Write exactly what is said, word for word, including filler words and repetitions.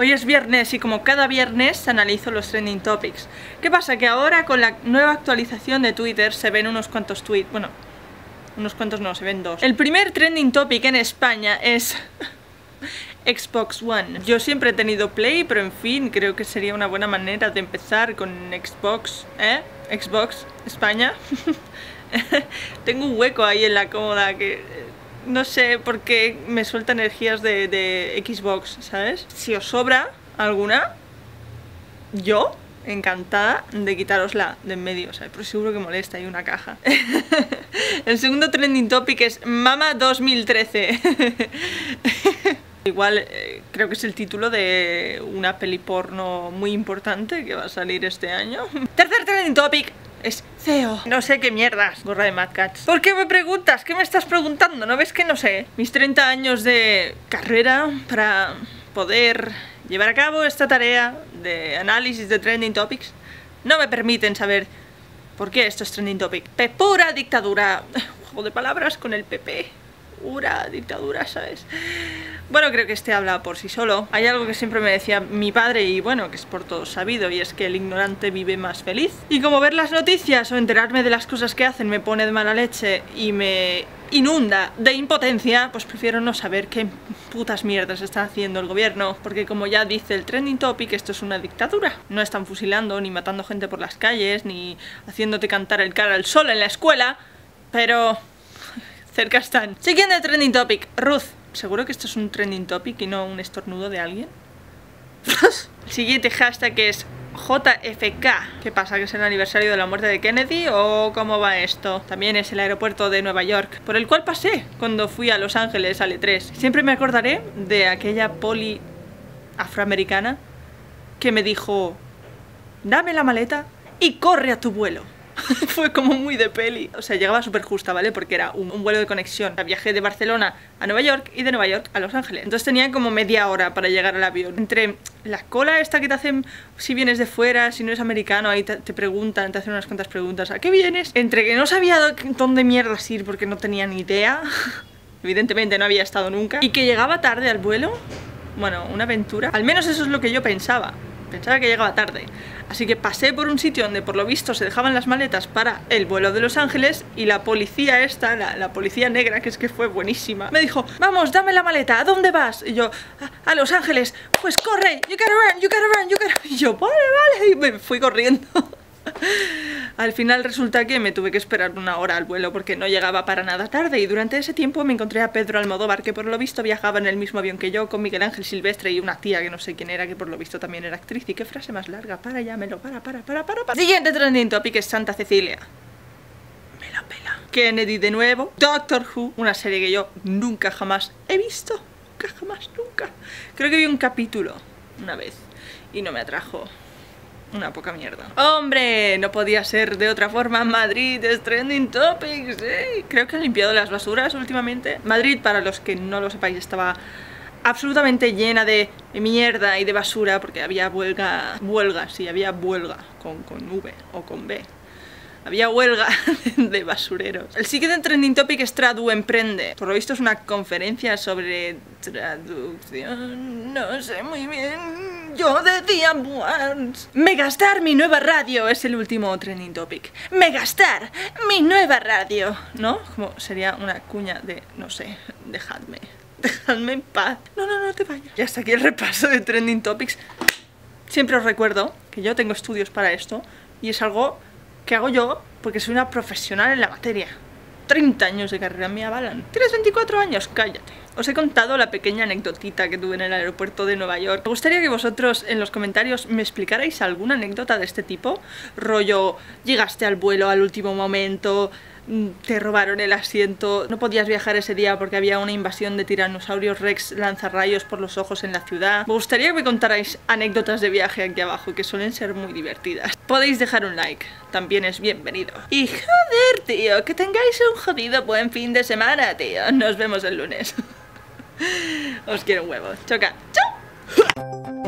Hoy es viernes y como cada viernes analizo los trending topics. ¿Qué pasa? Que ahora con la nueva actualización de Twitter se ven unos cuantos tweets, bueno, unos cuantos no, se ven dos. El primer trending topic en España es Xbox One. Yo siempre he tenido Play, pero en fin, creo que sería una buena manera de empezar con Xbox, ¿eh? Xbox España. Tengo un hueco ahí en la cómoda que no sé por qué me suelta energías de, de Xbox, ¿sabes? Si os sobra alguna, yo encantada de quitárosla de en medio, ¿sabes? Pero seguro que molesta, hay una caja. El segundo trending topic es Mama dos mil trece. Igual eh, creo que es el título de una peli porno muy importante que va a salir este año. Tercer trending topic es C E O. No sé qué mierdas, gorra de Madcats. ¿Por qué me preguntas? ¿Qué me estás preguntando? ¿No ves que no sé? Mis treinta años de carrera para poder llevar a cabo esta tarea de análisis de trending topics no me permiten saber por qué esto es trending topic. Pepura dictadura. Juego de palabras con el P P. Pura dictadura, ¿sabes? Bueno, creo que este habla por sí solo. Hay algo que siempre me decía mi padre y bueno, que es por todo sabido, y es que el ignorante vive más feliz. Y como ver las noticias o enterarme de las cosas que hacen me pone de mala leche y me inunda de impotencia, pues prefiero no saber qué putas mierdas está haciendo el gobierno, porque como ya dice el trending topic, esto es una dictadura. No están fusilando ni matando gente por las calles, ni haciéndote cantar el cara al sol en la escuela, pero cerca están. Siguiente trending topic, Ruth. ¿Seguro que esto es un trending topic y no un estornudo de alguien? El siguiente hashtag es J F K. ¿Qué pasa? ¿Que es el aniversario de la muerte de Kennedy o cómo va esto? También es el aeropuerto de Nueva York, por el cual pasé cuando fui a Los Ángeles al E tres. Siempre me acordaré de aquella poli afroamericana que me dijo: dame la maleta y corre a tu vuelo. Fue como muy de peli. O sea, llegaba súper justa, ¿vale? Porque era un, un vuelo de conexión. Viajé de Barcelona a Nueva York y de Nueva York a Los Ángeles. Entonces tenía como media hora para llegar al avión. Entre la cola esta que te hacen si vienes de fuera, si no eres americano, ahí te, te preguntan, te hacen unas cuantas preguntas. ¿A qué vienes? Entre que no sabía dónde mierdas ir porque no tenía ni idea. Evidentemente no había estado nunca. Y que llegaba tarde al vuelo. Bueno, una aventura. Al menos eso es lo que yo pensaba. Pensaba que llegaba tarde. Así que pasé por un sitio donde por lo visto se dejaban las maletas para el vuelo de Los Ángeles y la policía esta, la, la policía negra, que es que fue buenísima, me dijo: vamos, dame la maleta, ¿a dónde vas? Y yo: a, a Los Ángeles. Pues corre, you gotta run, you gotta run, you gotta... Y yo: vale, vale, y me fui corriendo. Al final resulta que me tuve que esperar una hora al vuelo porque no llegaba para nada tarde, y durante ese tiempo me encontré a Pedro Almodóvar, que por lo visto viajaba en el mismo avión que yo, con Miguel Ángel Silvestre y una tía que no sé quién era, que por lo visto también era actriz. Y qué frase más larga, para ya, me lo para, para, para, para, para. Siguiente trending topic es Santa Cecilia. Me la pela. Kennedy de nuevo. Doctor Who, una serie que yo nunca jamás he visto. Nunca, jamás, nunca. Creo que vi un capítulo una vez y no me atrajo. Una poca mierda. ¡Hombre! No podía ser de otra forma. Madrid es trending topics, ¿eh? Creo que han limpiado las basuras últimamente. Madrid, para los que no lo sepáis, estaba absolutamente llena de mierda y de basura porque había huelga... Huelga, sí, había huelga con, con V o con B. Había huelga de basureros. El siguiente trending topic es Tradu Emprende. Por lo visto es una conferencia sobre traducción... No sé muy bien... Yo decía once. Megastar, mi nueva radio, es el último trending topic. Megastar, mi nueva radio. ¿No? Como sería una cuña de, no sé, dejadme. Dejadme en paz. No, no, no te vayas. Y hasta aquí el repaso de trending topics. Siempre os recuerdo que yo tengo estudios para esto y es algo que hago yo porque soy una profesional en la materia. treinta años de carrera me avalan. ¿Tienes veinticuatro años? Cállate. Os he contado la pequeña anecdotita que tuve en el aeropuerto de Nueva York. Me gustaría que vosotros en los comentarios me explicarais alguna anécdota de este tipo. Rollo, llegaste al vuelo al último momento, te robaron el asiento, no podías viajar ese día porque había una invasión de tiranosaurios rex lanzarrayos por los ojos en la ciudad. Me gustaría que me contarais anécdotas de viaje aquí abajo, que suelen ser muy divertidas. Podéis dejar un like, también es bienvenido. Y joder, tío, que tengáis un jodido buen fin de semana, tío. Nos vemos el lunes. Os quiero un huevo. Choca. ¡Chao!